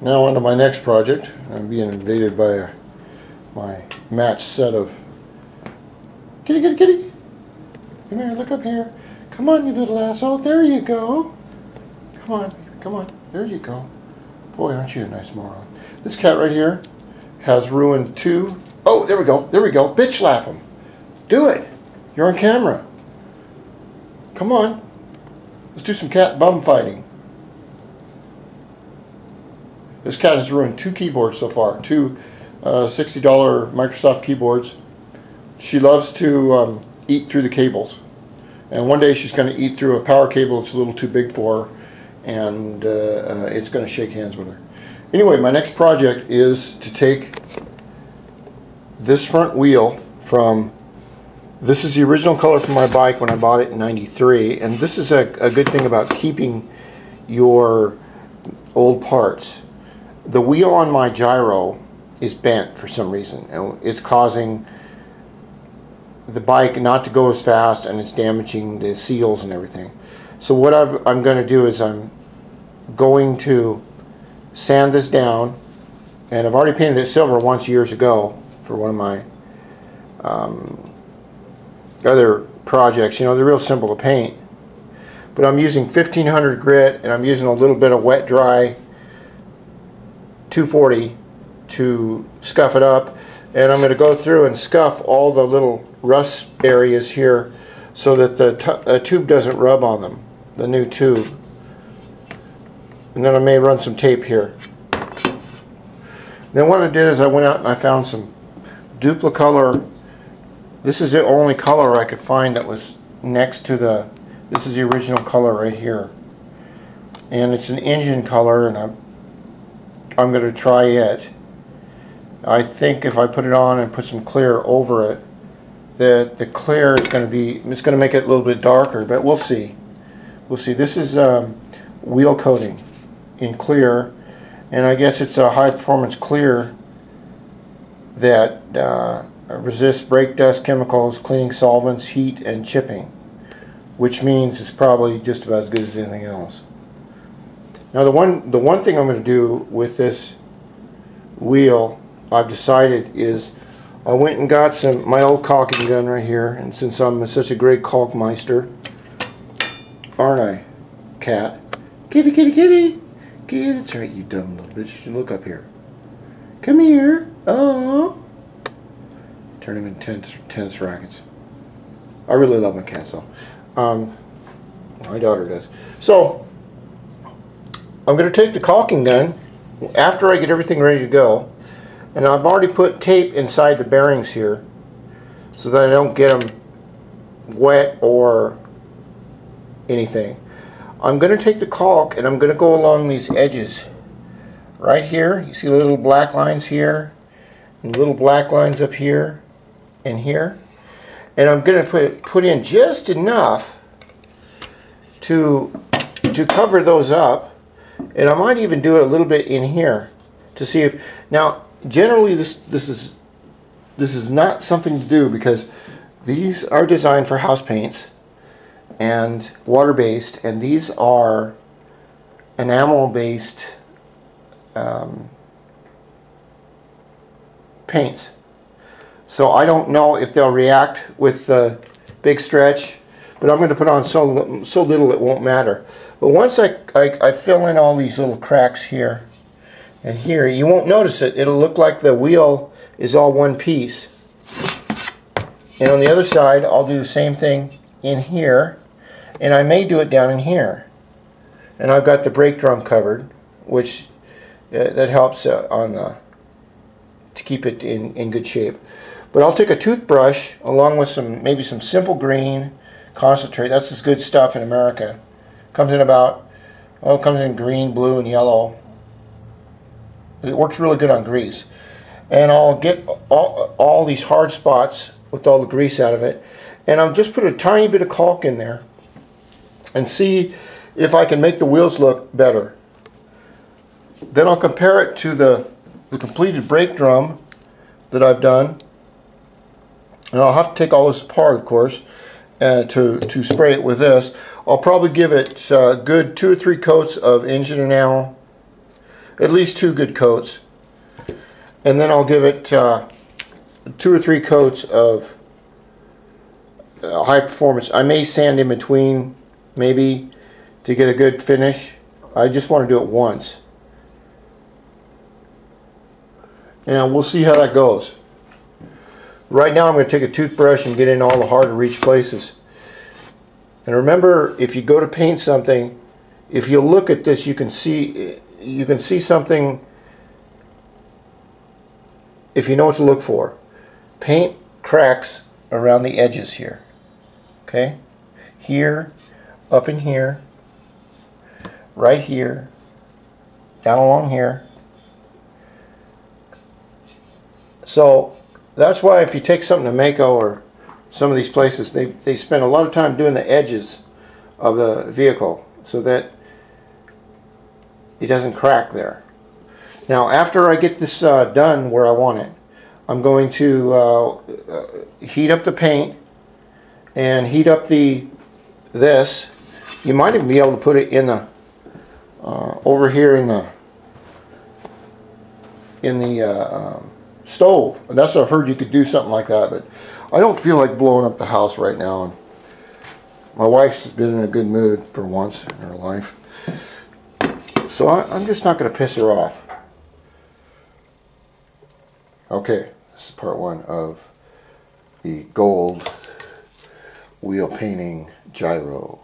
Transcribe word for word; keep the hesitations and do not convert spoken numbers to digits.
Now on to my next project. I'm being invaded by a, my matched set of... Kitty, kitty, kitty! Come here, look up here. Come on, you little asshole. There you go. Come on, come on. There you go. Boy, aren't you a nice moron. This cat right here has ruined two... Oh, there we go. There we go. Bitch slap him. Do it. You're on camera. Come on. Let's do some cat bum fighting. This cat has ruined two keyboards so far. Two uh, sixty dollar Microsoft keyboards. She loves to um, eat through the cables. And one day she's going to eat through a power cable that's a little too big for her. And uh, uh, it's going to shake hands with her. Anyway, my next project is to take this front wheel from... This is the original color from my bike when I bought it in ninety-three. And this is a, a good thing about keeping your old parts. The wheel on my gyro is bent for some reason, and it's causing the bike not to go as fast, and it's damaging the seals and everything. So what I've, I'm going to do is I'm going to sand this down, and I've already painted it silver once years ago for one of my um, other projects. You know, they're real simple to paint, but I'm using fifteen hundred grit, and I'm using a little bit of wet dry two forty to scuff it up, and I'm going to go through and scuff all the little rust areas here so that the t uh, tube doesn't rub on them, the new tube. And then I may run some tape here. Then what I did is I went out and I found some DupliColor. This is the only color I could find that was next to the, this is the original color right here. And it's an engine color, and I'm I'm going to try it. I think if I put it on and put some clear over it, that the clear is going to be, it's going to make it a little bit darker, but we'll see. We'll see. This is um, wheel coating in clear, and I guess it's a high performance clear that uh, resists brake dust, chemicals, cleaning solvents, heat, and chipping, which means it's probably just about as good as anything else. Now the one, the one thing I'm going to do with this wheel, I've decided, is I went and got some my old caulking gun right here, and since I'm such a great caulkmeister, aren't I, cat? Kitty, kitty, kitty! Kitty, that's right, you dumb little bitch. Look up here. Come here. Oh. Turn him into tennis, tennis rackets. I really love my cats, though. Um, my daughter does. So... I'm going to take the caulking gun after I get everything ready to go, and I've already put tape inside the bearings here so that I don't get them wet or anything. I'm going to take the caulk and I'm going to go along these edges right here. You see little black lines here and little black lines up here and here, and I'm going to put put in just enough to to cover those up. And I might even do it a little bit in here to see if... Now, generally this this is this is not something to do because these are designed for house paints and water-based, and these are enamel-based um, paints. So I don't know if they'll react with the big stretch, but I'm going to put on so, so little it won't matter. But once I, I, I fill in all these little cracks here and here, you won't notice it. It'll look like the wheel is all one piece. And on the other side, I'll do the same thing in here. And I may do it down in here. And I've got the brake drum covered, which uh, that helps uh, on the, to keep it in, in good shape. But I'll take a toothbrush along with some maybe some Simple Green concentrate. That's this good stuff in America. Comes in about, oh, it comes in green, blue, and yellow. It works really good on grease. And I'll get all, all these hard spots with all the grease out of it. And I'll just put a tiny bit of caulk in there and see if I can make the wheels look better. Then I'll compare it to the, the completed brake drum that I've done. And I'll have to take all this apart, of course, uh, to, to spray it with this. I'll probably give it a uh, good two or three coats of engine enamel, at least two good coats, and then I'll give it uh, two or three coats of uh, high performance. I may sand in between maybe to get a good finish. I just want to do it once, and we'll see how that goes. Right now I'm going to take a toothbrush and get in all the hard to reach places. And remember, if you go to paint something, if you look at this, you can see you can see something if you know what to look for. Paint cracks around the edges here. Okay? Here, up in here, right here, down along here. So that's why if you take something to Mako or some of these places, they, they spend a lot of time doing the edges of the vehicle so that it doesn't crack there. Now after I get this uh, done where I want it, I'm going to uh, heat up the paint and heat up the this. You might even be able to put it in the uh, over here in the in the uh, um, stove. And that's what I've heard, you could do something like that, but I don't feel like blowing up the house right now. And my wife's been in a good mood for once in her life, so I, I'm just not going to piss her off. Okay, this is part one of the gold wheel painting gyro.